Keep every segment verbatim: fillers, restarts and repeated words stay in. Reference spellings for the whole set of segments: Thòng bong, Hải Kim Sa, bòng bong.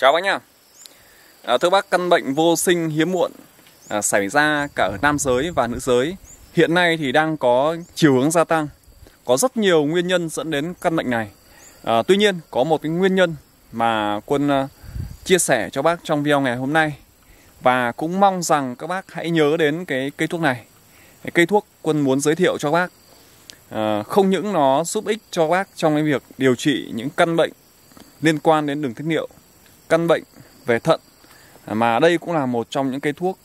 Chào bác nhá. À, thưa bác, căn bệnh vô sinh hiếm muộn à, xảy ra cả ở nam giới và nữ giới hiện nay thì đang có chiều hướng gia tăng. Có rất nhiều nguyên nhân dẫn đến căn bệnh này. À, tuy nhiên có một cái nguyên nhân mà Quân à, chia sẻ cho bác trong video ngày hôm nay, và cũng mong rằng các bác hãy nhớ đến cái cây thuốc này. Cái cây thuốc Quân muốn giới thiệu cho bác à, không những nó giúp ích cho bác trong cái việc điều trị những căn bệnh liên quan đến đường tiết niệu, căn bệnh về thận, mà đây cũng là một trong những cái thuốc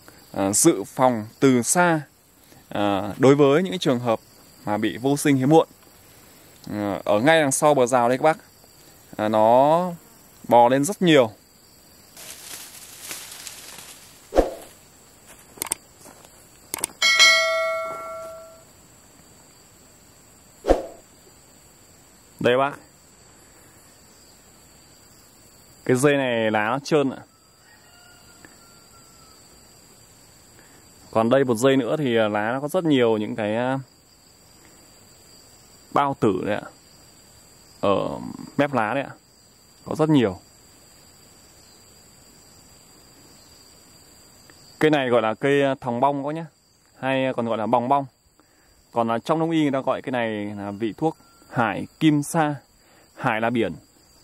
uh, dự phòng từ xa uh, đối với những trường hợp mà bị vô sinh hiếm muộn. Uh, ở ngay đằng sau bờ rào đây các bác, uh, nó bò lên rất nhiều. Đây bác, cái dây này lá nó trơn ạ. Còn đây một dây nữa thì lá nó có rất nhiều những cái bao tử đấy ạ. Ở mép lá đấy ạ, có rất nhiều. Cây này gọi là cây thòng bong có nhá, hay còn gọi là bòng bong. Còn là trong đông y người ta gọi cái này là vị thuốc Hải Kim Sa. Hải là biển,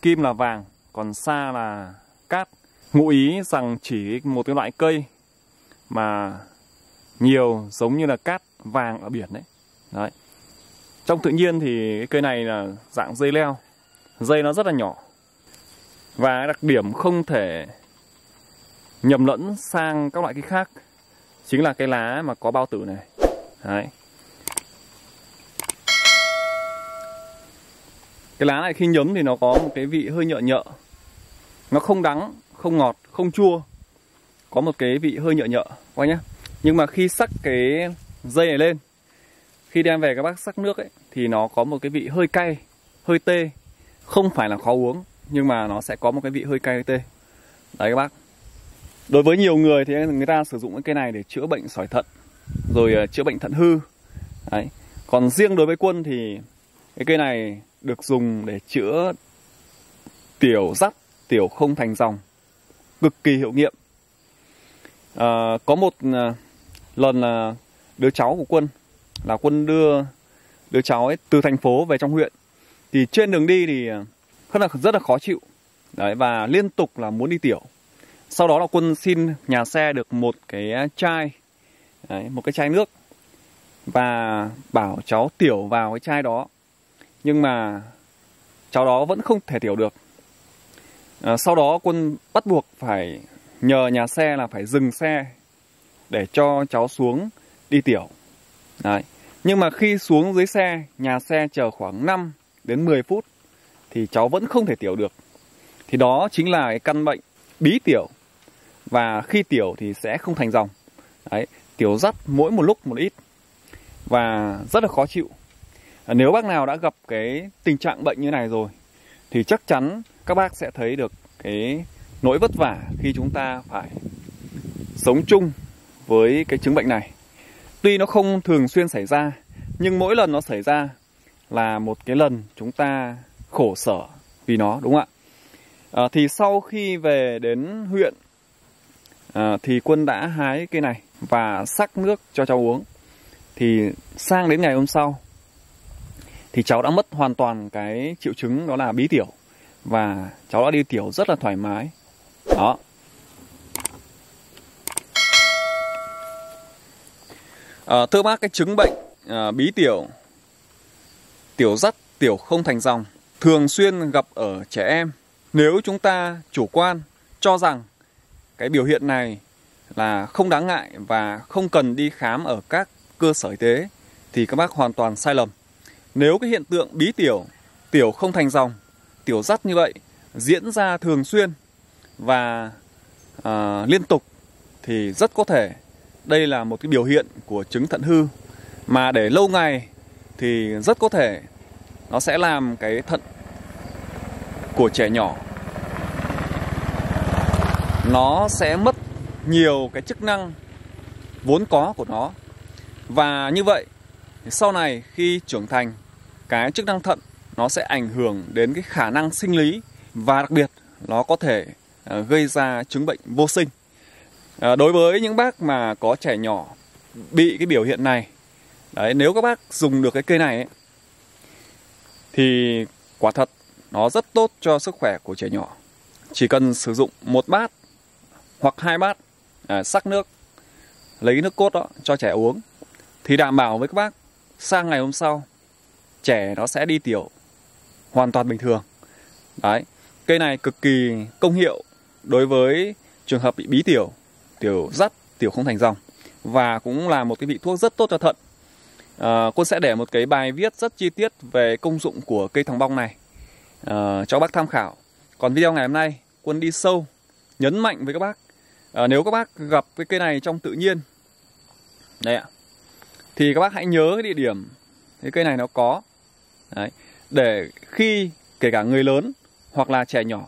kim là vàng, còn sa là cát. Ngụ ý rằng chỉ một cái loại cây mà nhiều giống như là cát vàng ở biển đấy. Đấy. Trong tự nhiên thì cái cây này là dạng dây leo, dây nó rất là nhỏ. Và đặc điểm không thể nhầm lẫn sang các loại cây khác chính là cái lá mà có bao tử này. Đấy. Cái lá này khi nhấm thì nó có một cái vị hơi nhợ nhợ. Nó không đắng, không ngọt, không chua. Có một cái vị hơi nhợ nhợ quá nhá. Nhưng mà khi sắc cái dây này lên, khi đem về các bác sắc nước ấy, thì nó có một cái vị hơi cay, hơi tê. Không phải là khó uống, nhưng mà nó sẽ có một cái vị hơi cay, hơi tê. Đấy các bác. Đối với nhiều người thì người ta sử dụng cái cây này để chữa bệnh sỏi thận, rồi chữa bệnh thận hư. Đấy. Còn riêng đối với Quân thì cái cây này được dùng để chữa tiểu dắt, tiểu không thành dòng, cực kỳ hiệu nghiệm. À, có một à, lần là đứa cháu của Quân, là Quân đưa đứa cháu ấy từ thành phố về trong huyện, thì trên đường đi thì rất là rất là khó chịu. Đấy, và liên tục là muốn đi tiểu. Sau đó là Quân xin nhà xe được một cái chai, đấy, một cái chai nước, và bảo cháu tiểu vào cái chai đó. Nhưng mà cháu đó vẫn không thể tiểu được. À, sau đó Quân bắt buộc phải nhờ nhà xe là phải dừng xe để cho cháu xuống đi tiểu. Đấy. Nhưng mà khi xuống dưới xe, nhà xe chờ khoảng năm đến mười phút thì cháu vẫn không thể tiểu được. Thì đó chính là cái căn bệnh bí tiểu. Và khi tiểu thì sẽ không thành dòng. Đấy. Tiểu dắt mỗi một lúc một ít. Và rất là khó chịu. Nếu bác nào đã gặp cái tình trạng bệnh như này rồi thì chắc chắn các bác sẽ thấy được cái nỗi vất vả khi chúng ta phải sống chung với cái chứng bệnh này. Tuy nó không thường xuyên xảy ra, nhưng mỗi lần nó xảy ra là một cái lần chúng ta khổ sở vì nó, đúng không ạ? À, thì sau khi về đến huyện à, thì Quân đã hái cây này và sắc nước cho cháu uống. Thì sang đến ngày hôm sau thì cháu đã mất hoàn toàn cái triệu chứng đó là bí tiểu, và cháu đã đi tiểu rất là thoải mái. Đó. À, thưa bác, cái chứng bệnh à, bí tiểu, tiểu dắt, tiểu không thành dòng thường xuyên gặp ở trẻ em. Nếu chúng ta chủ quan cho rằng cái biểu hiện này là không đáng ngại và không cần đi khám ở các cơ sở y tế thì các bác hoàn toàn sai lầm. Nếu cái hiện tượng bí tiểu, tiểu không thành dòng, tiểu dắt như vậy diễn ra thường xuyên và à, liên tục thì rất có thể đây là một cái biểu hiện của chứng thận hư. Mà để lâu ngày thì rất có thể nó sẽ làm cái thận của trẻ nhỏ nó sẽ mất nhiều cái chức năng vốn có của nó. Và như vậy sau này khi trưởng thành, cái chức năng thận nó sẽ ảnh hưởng đến cái khả năng sinh lý, và đặc biệt nó có thể gây ra chứng bệnh vô sinh. Đối với những bác mà có trẻ nhỏ bị cái biểu hiện này, đấy, nếu các bác dùng được cái cây này ấy, thì quả thật nó rất tốt cho sức khỏe của trẻ nhỏ. Chỉ cần sử dụng một bát hoặc hai bát à, sắc nước, lấy cái nước cốt đó cho trẻ uống, thì đảm bảo với các bác sang ngày hôm sau trẻ nó sẽ đi tiểu hoàn toàn bình thường. Đấy, cây này cực kỳ công hiệu đối với trường hợp bị bí tiểu, tiểu dắt, tiểu không thành dòng, và cũng là một cái vị thuốc rất tốt cho thận. À, cô sẽ để một cái bài viết rất chi tiết về công dụng của cây thòng bong này à, cho bác tham khảo. Còn video ngày hôm nay Quân đi sâu, nhấn mạnh với các bác à, nếu các bác gặp cái cây này trong tự nhiên đây ạ, thì các bác hãy nhớ cái địa điểm cái cây này nó có. Đấy, để khi kể cả người lớn hoặc là trẻ nhỏ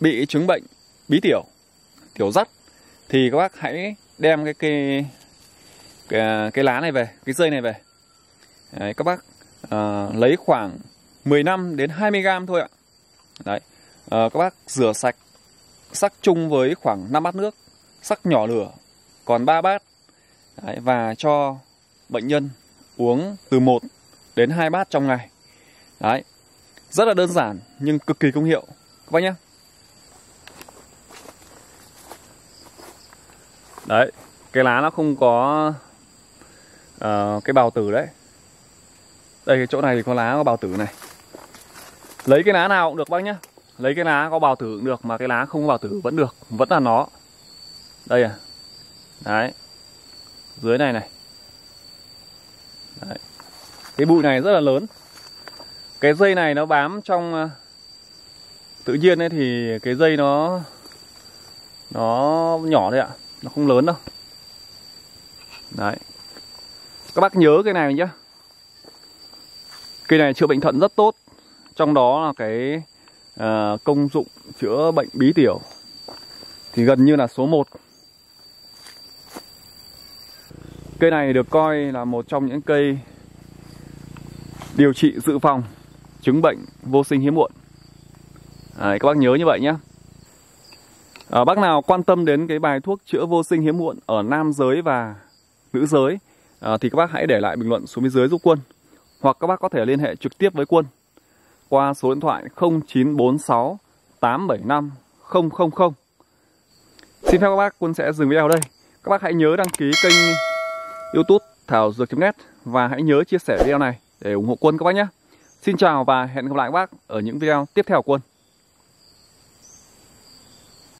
bị chứng bệnh bí tiểu, tiểu dắt, thì các bác hãy đem cái cây Cái, cái lá này về, cái dây này về. Đấy, các bác à, lấy khoảng mười lăm đến hai mươi gam thôi ạ. Đấy, à, các bác rửa sạch, sắc chung với khoảng năm bát nước, sắc nhỏ lửa, còn ba bát. Đấy, và cho bệnh nhân uống từ một đến hai bát trong ngày. Đấy, rất là đơn giản nhưng cực kỳ công hiệu các bác nhé. Đấy, cái lá nó không có Uh, cái bào tử đấy. Đây, cái chỗ này thì có lá có bào tử này. Lấy cái lá nào cũng được bác nhá. Lấy cái lá có bào tử cũng được, mà cái lá không có bào tử vẫn được, vẫn là nó. Đây à. Đấy, dưới này này. Đấy, cái bụi này rất là lớn. Cái dây này nó bám trong uh, tự nhiên ấy thì cái dây nó nó nhỏ đấy ạ, nó không lớn đâu. Đấy, các bác nhớ cái này nhé. Cây này chữa bệnh thận rất tốt, trong đó là cái uh, công dụng chữa bệnh bí tiểu thì gần như là số một. Cây này được coi là một trong những cây điều trị dự phòng chứng bệnh vô sinh hiếm muộn. Đấy, các bác nhớ như vậy nhé. À, bác nào quan tâm đến cái bài thuốc chữa vô sinh hiếm muộn ở nam giới và nữ giới À, thì các bác hãy để lại bình luận xuống bên dưới giúp Quân, hoặc các bác có thể liên hệ trực tiếp với Quân qua số điện thoại không chín bốn sáu tám bảy năm không không không. Xin phép các bác, Quân sẽ dừng video ở đây. Các bác hãy nhớ đăng ký kênh YouTube Thảo Dược chấm net và hãy nhớ chia sẻ video này để ủng hộ Quân các bác nhé. Xin chào và hẹn gặp lại các bác ở những video tiếp theo của Quân.